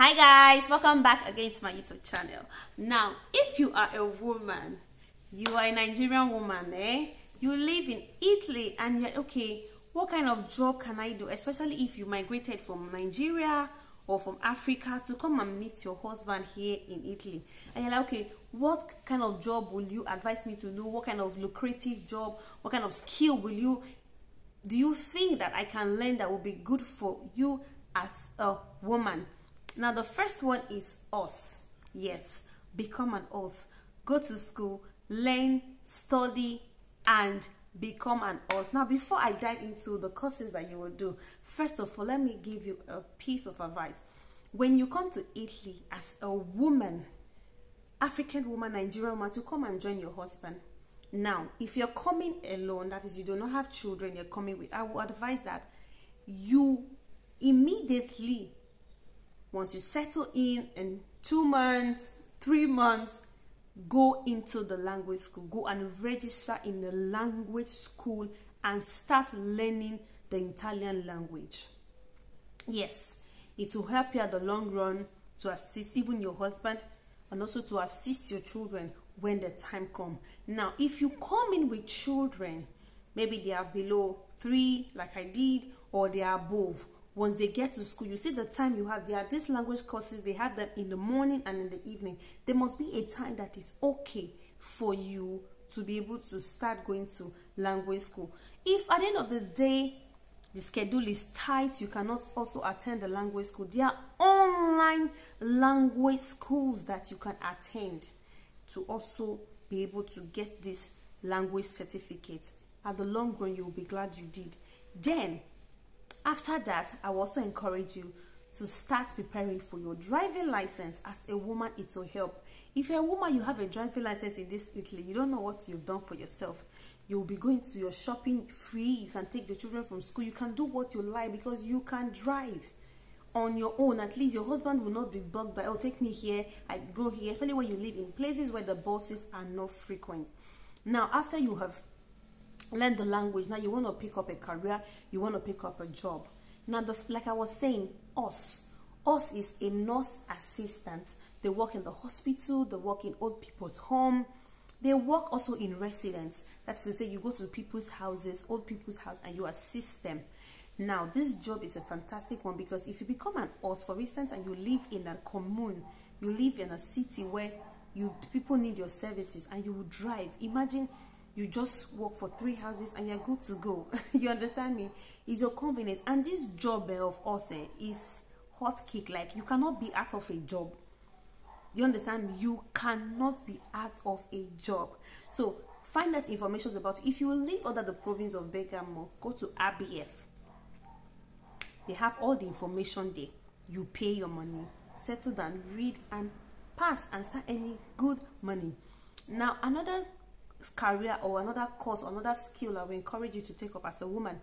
Hi guys, welcome back again to my YouTube channel. Now, if you are a woman, you are a Nigerian woman, you live in Italy and you're okay, what kind of job can I do? Especially if you migrated from Nigeria or from Africa to come and meet your husband here in Italy. And you're like, okay, what kind of job will you advise me to do? What kind of lucrative job? What kind of skill will you do you think that I can learn that will be good for you as a woman? Now, the first one is us. Yes, become an us. Go to school, learn, study, and become an us. Now, before I dive into the courses that you will do, first of all, let me give you a piece of advice. When you come to Italy as a woman, African woman, Nigerian woman, to come and join your husband. Now, if you're coming alone, that is, you do not have children you're coming with, I would advise that you immediately, once you settle in 2 months, 3 months, go into the language school. Go and register in the language school and start learning the Italian language. Yes, it will help you at the long run to assist even your husband and also to assist your children when the time comes. Now, if you come in with children, maybe they are below 3 like I did, or they are above. Once they get to school, you see the time you have. There are these language courses, they have them in the morning and in the evening. There must be a time that is okay for you to be able to start going to language school. If at the end of the day, the schedule is tight, you cannot also attend the language school. There are online language schools that you can attend to also be able to get this language certificate. At the long run, you'll be glad you did. Then, after that, I will also encourage you to start preparing for your driving license. As a woman, it will help. If you're a woman, you have a driving license in this Italy, you don't know what you've done for yourself. You'll be going to your shopping free. You can take the children from school. You can do what you like because you can drive on your own. At least your husband will not be bugged by, oh, take me here, I go here. Especially when you live in places where the buses are not frequent. Now, after you have learn the language, now you want to pick up a career, you want to pick up a job. Now, like I was saying, us is a nurse assistant. They work in the hospital, they work in old people's home, they work also in residence. That's to say, you go to people's houses, old people's house, and you assist them. Now, this job is a fantastic one because if you become an us, for instance, and you live in a commune, you live in a city where you people need your services, and you will drive. Imagine you just work for 3 houses and you're good to go. You understand me? It's your convenience. And this job of us is hot kick. Like, you cannot be out of a job. You understand me? You cannot be out of a job. So find out information about it. If you live under the province of Bergamo, go to RBF. They have all the information there. You pay your money, settle down, read and pass and start any good money. Now, another career or another course or another skill I will encourage you to take up as a woman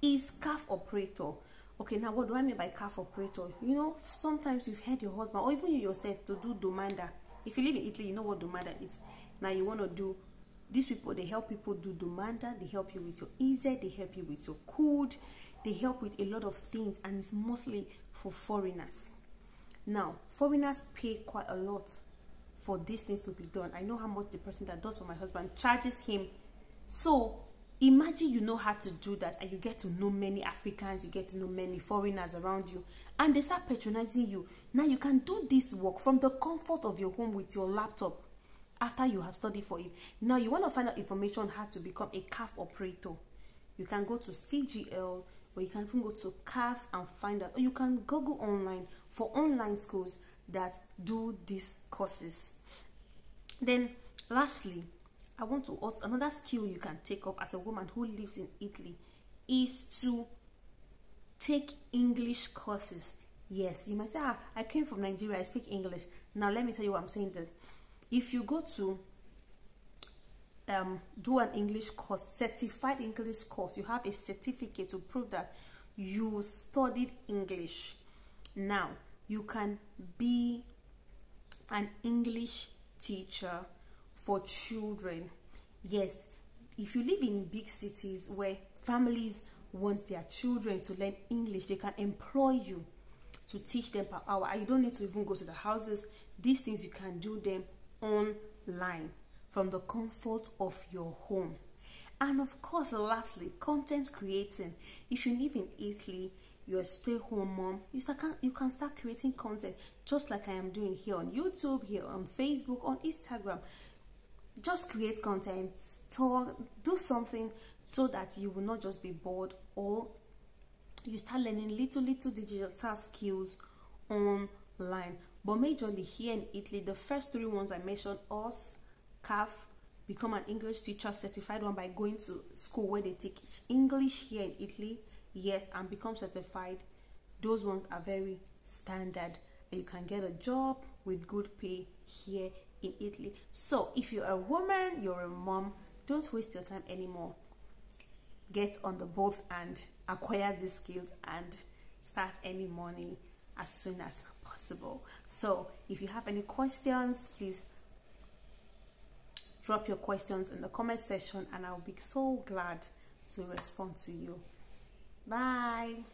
is CAF operator. Okay, now what do I mean by CAF operator? You know, sometimes you've heard your husband or even you yourself to do domanda. If you live in Italy, you know what domanda is. Now you want to do these people, they help people do domanda, they help you with your easy, they help you with your code, they help with a lot of things, and it's mostly for foreigners. Now, foreigners pay quite a lot for these things to be done. I know how much the person that does for my husband charges him. So imagine you know how to do that and you get to know many Africans, you get to know many foreigners around you, and they start patronizing you. Now you can do this work from the comfort of your home with your laptop after you have studied for it. Now you want to find out information on how to become a CAF operator. You can go to CGL or you can even go to CAF and find out, or you can Google online for online schools that do these courses. Then lastly, I want to ask another skill you can take up as a woman who lives in Italy is to take English courses. Yes, you might say, ah, I came from Nigeria, I speak English. Now let me tell you why I'm saying this. If you go to do an English course, certified English course, you have a certificate to prove that you studied English. Now you can be an English teacher for children. Yes, if you live in big cities where families want their children to learn English, they can employ you to teach them per hour, and you don't need to even go to the houses. These things you can do them online from the comfort of your home. And of course, lastly, content creating. If you live in Italy, you're a stay-home mom, you can start creating content just like I am doing here on YouTube, here on Facebook, on Instagram. Just create content, talk, do something so that you will not just be bored, or you start learning little digital skills online. But majorly here in Italy, the first three ones I mentioned, us, CAF, become an English teacher, certified one by going to school where they teach English here in Italy, yes, and become certified. Those ones are very standard, and you can get a job with good pay here in Italy. So if you're a woman, you're a mom, don't waste your time anymore. Get on the boat and acquire these skills and start earning money as soon as possible. So if you have any questions, please drop your questions in the comment section, and I'll be so glad to respond to you. Bye.